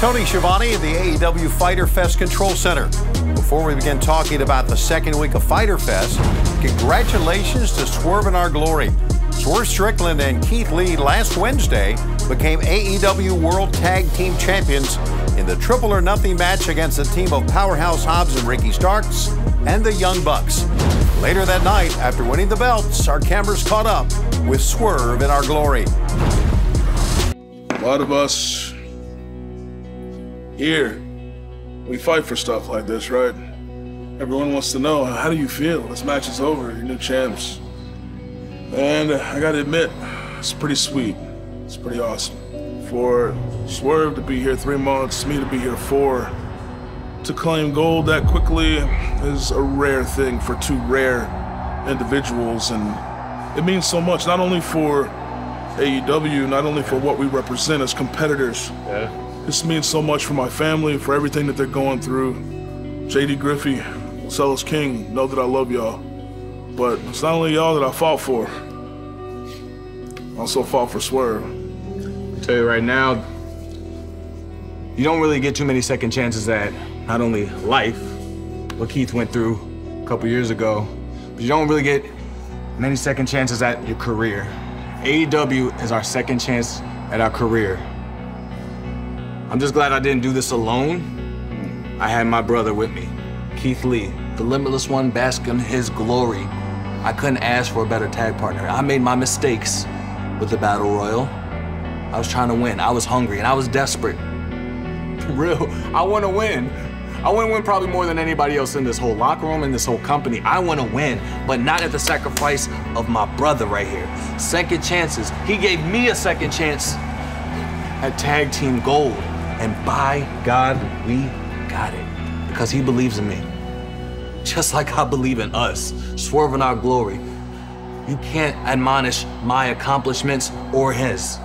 Tony Schiavone at the AEW Fyter Fest Control Center. Before we begin talking about the second week of Fyter Fest, congratulations to Swerve in Our Glory. Swerve Strickland and Keith Lee last Wednesday became AEW World Tag Team Champions in the Triple or Nothing match against the team of Powerhouse Hobbs and Ricky Starks and the Young Bucks. Later that night, after winning the belts, our cameras caught up with Swerve in Our Glory. A lot of us here, we fight for stuff like this, right? Everyone wants to know, how do you feel? This match is over, you're new champs. And I gotta admit, it's pretty sweet. It's pretty awesome. For Swerve to be here 3 months, me to be here 4, to claim gold that quickly is a rare thing for two rare individuals, and it means so much, not only for AEW, not only for what we represent as competitors. Yeah. This means so much for my family, for everything that they're going through. JD Griffey, Sellers King, know that I love y'all. But it's not only y'all that I fought for, I also fought for Swerve. I'll tell you right now, you don't really get too many second chances at not only life, what Keith went through a couple years ago, but you don't really get many second chances at your career. AEW is our second chance at our career. I'm just glad I didn't do this alone. I had my brother with me, Keith Lee, the Limitless One, bask in his glory. I couldn't ask for a better tag partner. I made my mistakes with the Battle Royal. I was trying to win, I was hungry, and I was desperate. For real, I wanna win. I wanna win probably more than anybody else in this whole locker room, in this whole company. I wanna win, but not at the sacrifice of my brother right here. Second chances, he gave me a second chance at tag team gold. And by God, we got it. Because he believes in me. Just like I believe in us, Swerve in Our Glory. You can't admonish my accomplishments or his,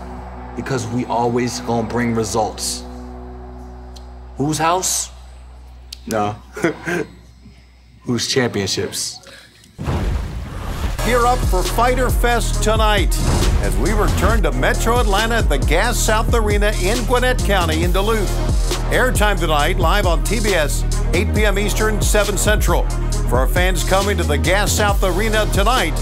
because we always gonna bring results. Whose house? No. Whose championships? Gear up for Fyter Fest tonight as we return to Metro Atlanta at the Gas South Arena in Gwinnett County in Duluth. Airtime tonight, live on TBS, 8 p.m. Eastern, 7 Central. For our fans coming to the Gas South Arena tonight,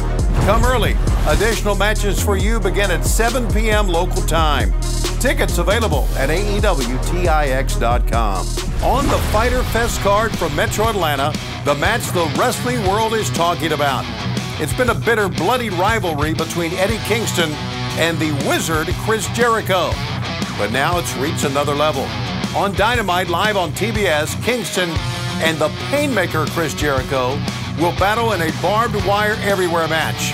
come early. Additional matches for you begin at 7 p.m. local time. Tickets available at AEWTIX.com. On the Fyter Fest card from Metro Atlanta, the match the wrestling world is talking about. It's been a bitter, bloody rivalry between Eddie Kingston and the Wizard, Chris Jericho. But now it's reached another level. On Dynamite, live on TBS, Kingston and the Painmaker, Chris Jericho, will battle in a barbed wire everywhere match.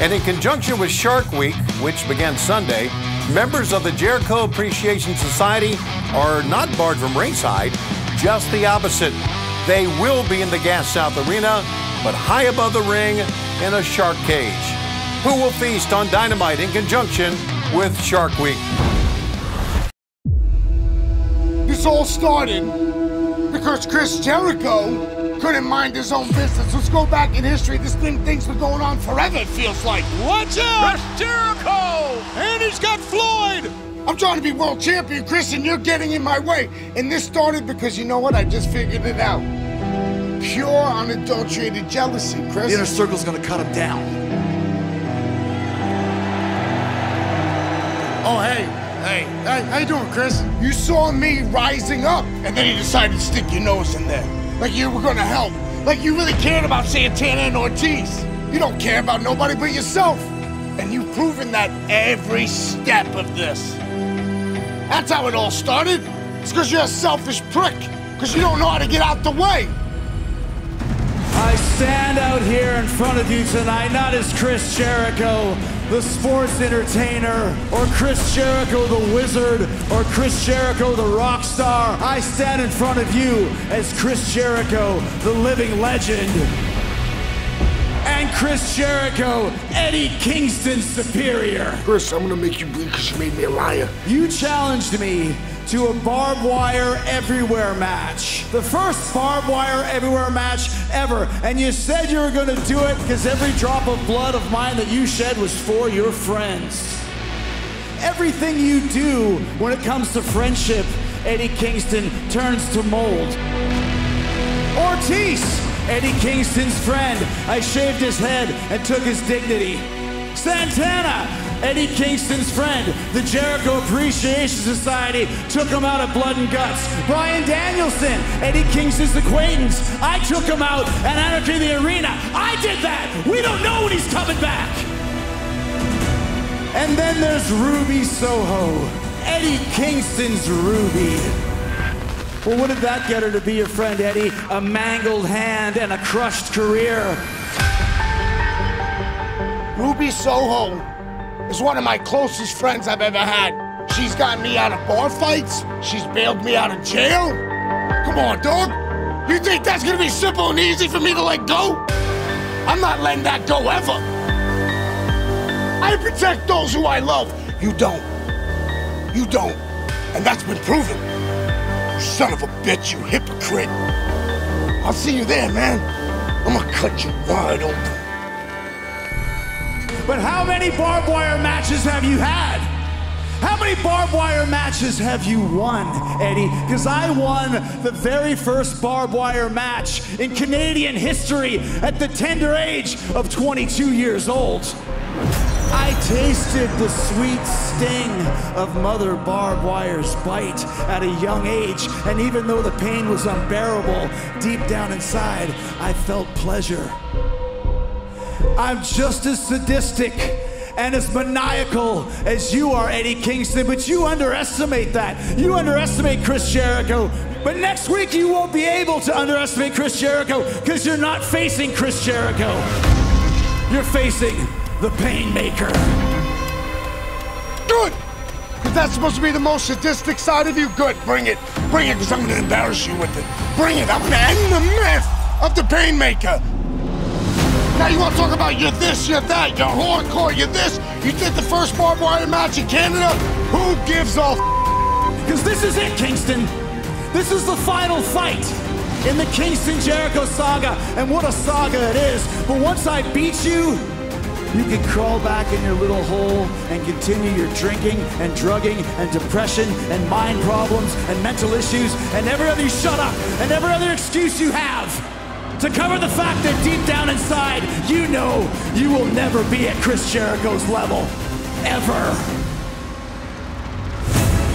And in conjunction with Shark Week, which began Sunday, members of the Jericho Appreciation Society are not barred from ringside, just the opposite. They will be in the Gas South Arena, but high above the ring, in a shark cage. Who will feast on Dynamite in conjunction with Shark Week? This all started because Chris Jericho couldn't mind his own business. Let's go back in history. This thing, things were going on forever, it feels like. Watch out! Chris Jericho! And he's got Floyd! I'm trying to be world champion, Chris, and you're getting in my way. And this started because, you know what? I just figured it out. Pure, unadulterated jealousy, Chris. The inner circle's gonna cut him down. Oh, hey, how you doing, Chris? You saw me rising up, and then you decided to stick your nose in there. Like you were gonna help. Like you really cared about Santana and Ortiz. You don't care about nobody but yourself. And you've proven that every step of this. That's how it all started. It's because you're a selfish prick. Because you don't know how to get out the way. I stand out here in front of you tonight, not as Chris Jericho, the sports entertainer, or Chris Jericho, the wizard, or Chris Jericho, the rock star. I stand in front of you as Chris Jericho, the living legend, and Chris Jericho, Eddie Kingston's superior. Chris, I'm gonna make you bleed because you made me a liar. You challenged me to a barbed wire everywhere match. The first barbed wire everywhere match ever. And you said you were gonna do it because every drop of blood of mine that you shed was for your friends. Everything you do when it comes to friendship Eddie Kingston turns to mold. Ortiz, Eddie Kingston's friend. I shaved his head and took his dignity. Santana, Eddie Kingston's friend. The Jericho Appreciation Society took him out of Blood and Guts. Bryan Danielson, Eddie Kingston's acquaintance. I took him out at Anarchy in the Arena. I did that. We don't know when he's coming back. And then there's Ruby Soho, Eddie Kingston's Ruby. Well, wouldn't that get her to be your friend, Eddie? A mangled hand and a crushed career. Ruby Soho is one of my closest friends I've ever had. She's gotten me out of bar fights. She's bailed me out of jail. Come on, dog. You think that's gonna be simple and easy for me to let go? I'm not letting that go ever. I protect those who I love. You don't. You don't. And that's been proven. You son of a bitch, you hypocrite. I'll see you there, man. I'm gonna cut you wide open. But how many barbed wire matches have you had? How many barbed wire matches have you won, Eddie? Because I won the very first barbed wire match in Canadian history at the tender age of 22 years old. I tasted the sweet sting of Mother Barbed Wire's bite at a young age, and even though the pain was unbearable, deep down inside, I felt pleasure. I'm just as sadistic and as maniacal as you are, Eddie Kingston, but you underestimate that. You underestimate Chris Jericho, but next week you won't be able to underestimate Chris Jericho because you're not facing Chris Jericho. You're facing the Pain Maker. Good! If that's supposed to be the most sadistic side of you, good, bring it. Bring it, because I'm going to embarrass you with it. Bring it, I'm going to end the myth of the Pain Maker. Now you want to talk about you're this, you're that, you're hardcore, you're this. You did the first barbed wire match in Canada. Who gives a f? Because this is it, Kingston. This is the final fight in the Kingston Jericho saga, and what a saga it is. But once I beat you, you can crawl back in your little hole and continue your drinking and drugging and depression and mind problems and mental issues and every other shut up and every other excuse you have to cover the fact that deep down inside, you know you will never be at Chris Jericho's level, ever.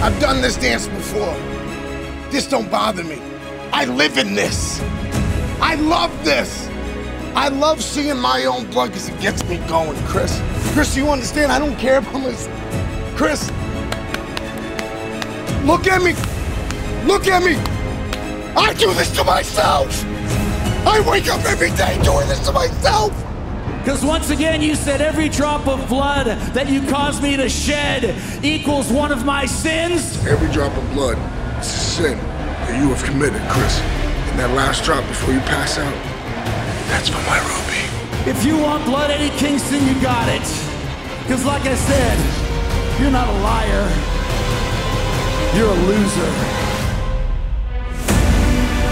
I've done this dance before. This don't bother me. I live in this. I love this. I love seeing my own blood because it gets me going, Chris. Chris, you understand? I don't care about this. Chris, look at me. Look at me. I do this to myself. I wake up every day doing this to myself! Because once again, you said every drop of blood that you caused me to shed equals one of my sins. Every drop of blood is a sin that you have committed, Chris. And that last drop before you pass out, that's for my Ruby. If you want blood, Eddie Kingston, you got it. Because like I said, you're not a liar. You're a loser.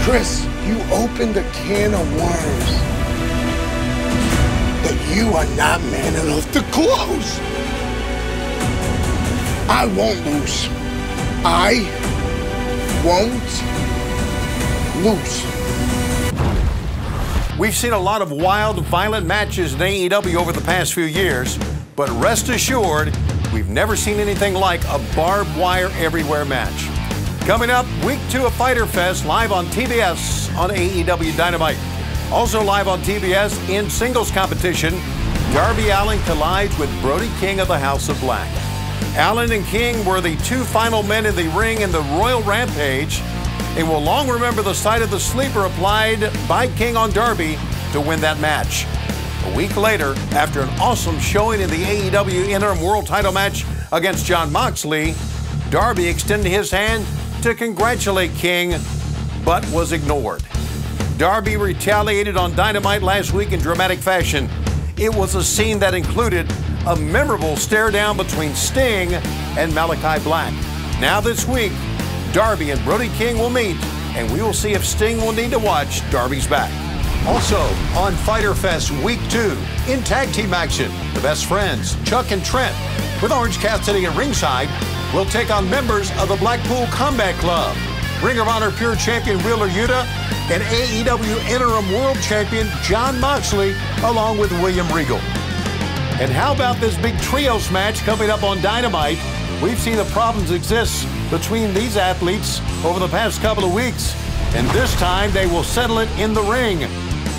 Chris. You opened a can of worms that you are not man enough to close. I won't lose. I won't lose. We've seen a lot of wild, violent matches in AEW over the past few years, but rest assured, we've never seen anything like a barbed wire everywhere match. Coming up, week 2 of Fyter Fest, live on TBS on AEW Dynamite. Also live on TBS in singles competition, Darby Allin collides with Brody King of the House of Black. Allin and King were the two final men in the ring in the Royal Rampage. They will long remember the sight of the sleeper applied by King on Darby to win that match. A week later, after an awesome showing in the AEW Interim World Title match against Jon Moxley, Darby extended his hand to congratulate King, but was ignored. Darby retaliated on Dynamite last week in dramatic fashion. It was a scene that included a memorable stare down between Sting and Malachi Black. Now this week, Darby and Brody King will meet, and we will see if Sting will need to watch Darby's back. Also on Fyter Fest Week 2, in tag team action, the Best Friends, Chuck and Trent, with Orange Cassidy at ringside, will take on members of the Blackpool Combat Club, Ring of Honor Pure Champion Wheeler Yuta, and AEW Interim World Champion Jon Moxley, along with William Regal. And how about this big trios match coming up on Dynamite? We've seen the problems exist between these athletes over the past couple of weeks, and this time they will settle it in the ring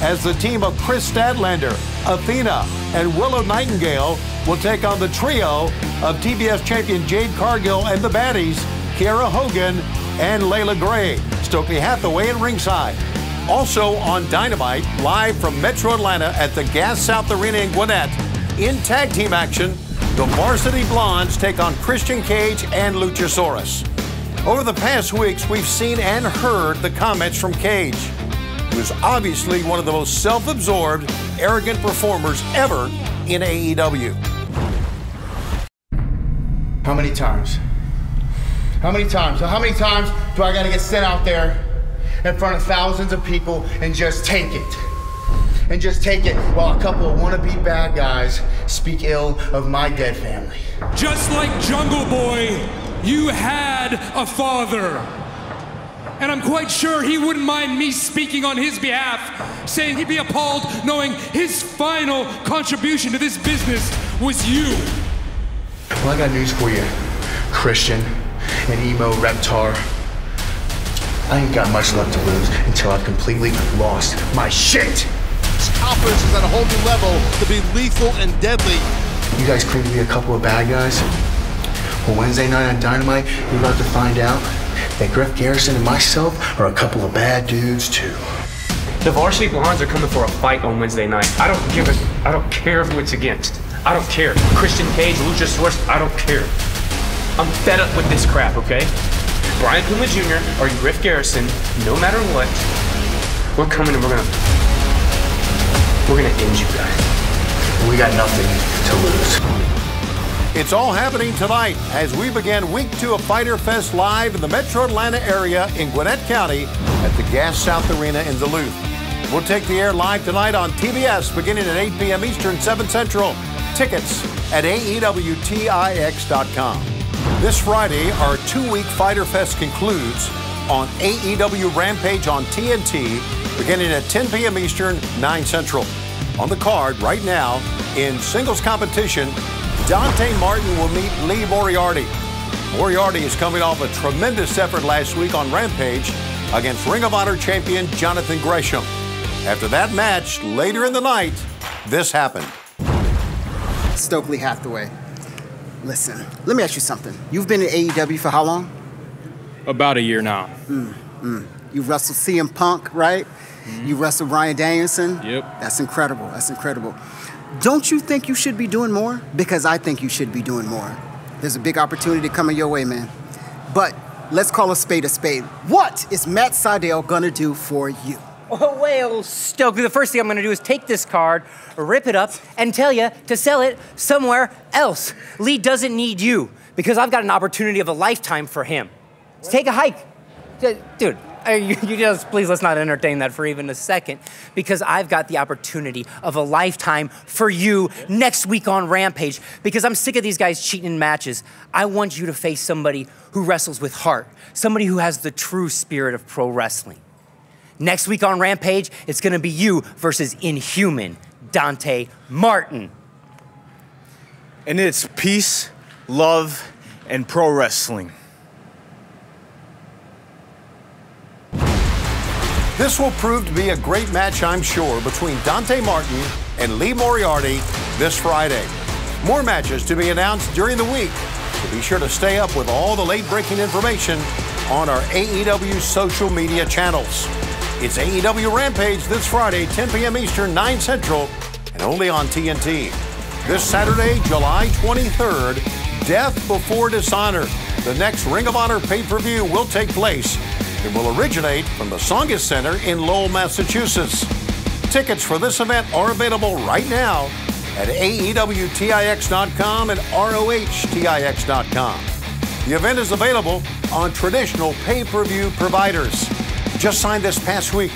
as the team of Chris Statlander, Athena, and Willow Nightingale will take on the trio of TBS champion Jade Cargill and the Baddies, Kiera Hogan and Layla Gray, Stokely Hathaway at ringside. Also on Dynamite, live from Metro Atlanta at the Gas South Arena in Gwinnett, in tag team action, the Varsity Blonds take on Christian Cage and Luchasaurus. Over the past weeks, we've seen and heard the comments from Cage, who is obviously one of the most self-absorbed, arrogant performers ever in AEW. How many times? How many times? How many times do I gotta get sent out there in front of thousands of people and just take it? And just take it while a couple of wannabe bad guys speak ill of my dead family. Just like Jungle Boy, you had a father. And I'm quite sure he wouldn't mind me speaking on his behalf, saying he'd be appalled knowing his final contribution to this business was you. Well, I got news for you, Christian and emo reptar. I ain't got much left to lose until I've completely lost my shit. Confidence is at a whole new level to be lethal and deadly. You guys claim to be a couple of bad guys? Well, Wednesday night on Dynamite, you're about to find out that Griff Garrison and myself are a couple of bad dudes too. The Varsity Blonds are coming for a fight on Wednesday night. I don't care who it's against. I don't care. Christian Cage, Luchasaurus, I don't care. I'm fed up with this crap, okay? Brian Puma Jr. or Griff Garrison, no matter what, we're coming and we're gonna end you guys. We got nothing to lose. It's all happening tonight as we begin week 2 of Fyter Fest live in the Metro Atlanta area in Gwinnett County at the Gas South Arena in Duluth. We'll take the air live tonight on TBS beginning at 8 p.m. Eastern, 7 Central. Tickets at AEWTIX.com. This Friday, our 2-week Fyter Fest concludes on AEW Rampage on TNT, beginning at 10 p.m. Eastern, 9 Central. On the card right now, in singles competition, Dante Martin will meet Lee Moriarty. Moriarty is coming off a tremendous effort last week on Rampage against Ring of Honor champion Jonathan Gresham. After that match, later in the night, this happened. Stokely Hathaway, listen, let me ask you something. You've been in AEW for how long? About a year now. You wrestled CM Punk, right? You wrestled Bryan Danielson. Yep. That's incredible. That's incredible. Don't you think you should be doing more? Because I think you should be doing more. There's a big opportunity coming your way, man. But let's call a spade a spade. What is Matt Seidel gonna do for you? Well, Stokely, the first thing I'm gonna do is take this card, rip it up, and tell you to sell it somewhere else. Lee doesn't need you because I've got an opportunity of a lifetime for him. Let's take a hike. Dude, you just, please let's not entertain that for even a second, because I've got the opportunity of a lifetime for you next week on Rampage, because I'm sick of these guys cheating in matches. I want you to face somebody who wrestles with heart, somebody who has the true spirit of pro wrestling. Next week on Rampage, it's gonna be you versus Inhuman Dante Martin. And it's peace, love, and pro wrestling. This will prove to be a great match, I'm sure, between Dante Martin and Lee Moriarty this Friday. More matches to be announced during the week, so be sure to stay up with all the late-breaking information on our AEW social media channels. It's AEW Rampage this Friday, 10 p.m. Eastern, 9 Central, and only on TNT. This Saturday, July 23rd, Death Before Dishonor, the next Ring of Honor pay-per-view, will take place. It will originate from the Songus Center in Lowell, Massachusetts. Tickets for this event are available right now at AEWTIX.com and ROHTIX.com. The event is available on traditional pay-per-view providers. Just signed this past week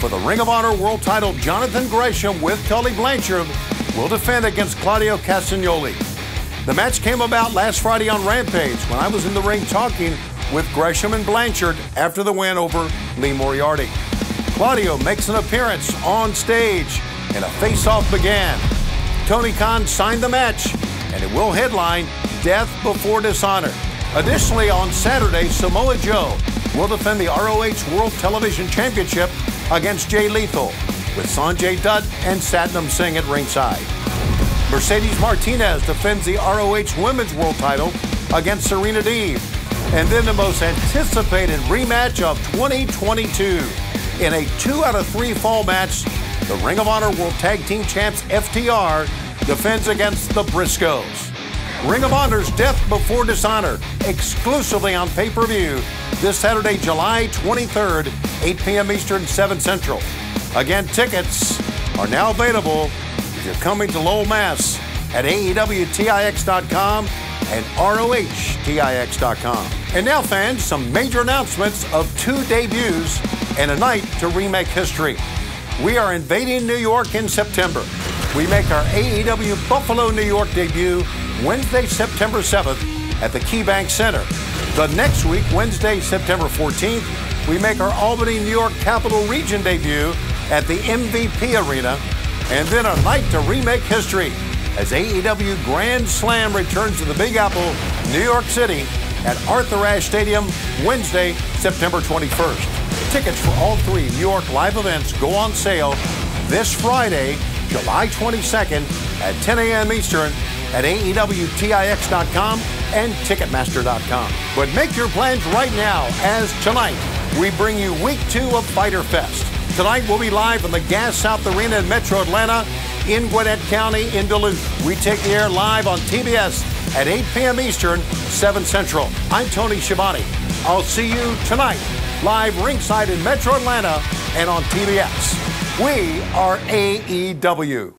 for the Ring of Honor World Title, Jonathan Gresham with Tully Blanchard will defend against Claudio Castagnoli. The match came about last Friday on Rampage when I was in the ring talking with Gresham and Blanchard after the win over Lee Moriarty. Claudio makes an appearance on stage and a face-off began. Tony Khan signed the match and it will headline Death Before Dishonor. Additionally, on Saturday, Samoa Joe will defend the ROH World Television Championship against Jay Lethal with Sanjay Dutt and Satnam Singh at ringside. Mercedes Martinez defends the ROH Women's World title against Serena Deeb. And then the most anticipated rematch of 2022. In a 2 out of 3 fall match, the Ring of Honor World Tag Team Champs FTR defends against the Briscoes. Ring of Honor's Death Before Dishonor, exclusively on pay-per-view this Saturday, July 23rd, 8 p.m. Eastern, 7 Central. Again, tickets are now available if you're coming to Lowell, Mass at AEWTIX.com and ROHTIX.com. And now, fans, some major announcements of 2 debuts and a night to remake history. We are invading New York in September. We make our AEW Buffalo, New York debut Wednesday, September 7th at the KeyBank Center. The next week, Wednesday, September 14th, we make our Albany, New York Capital Region debut at the MVP Arena. And then a night to remake history as AEW Grand Slam returns to the Big Apple, New York City at Arthur Ashe Stadium Wednesday, September 21st. Tickets for all 3 New York live events go on sale this Friday, July 22nd at 10 a.m. Eastern at AEWTIX.com and Ticketmaster.com. But make your plans right now as tonight we bring you week 2 of Fyter Fest. Tonight we'll be live in the Gas South Arena in Metro Atlanta in Gwinnett County in Duluth. We take the air live on TBS at 8 p.m. Eastern, 7 Central. I'm Tony Schiavone. I'll see you tonight live ringside in Metro Atlanta and on TBS. We are AEW.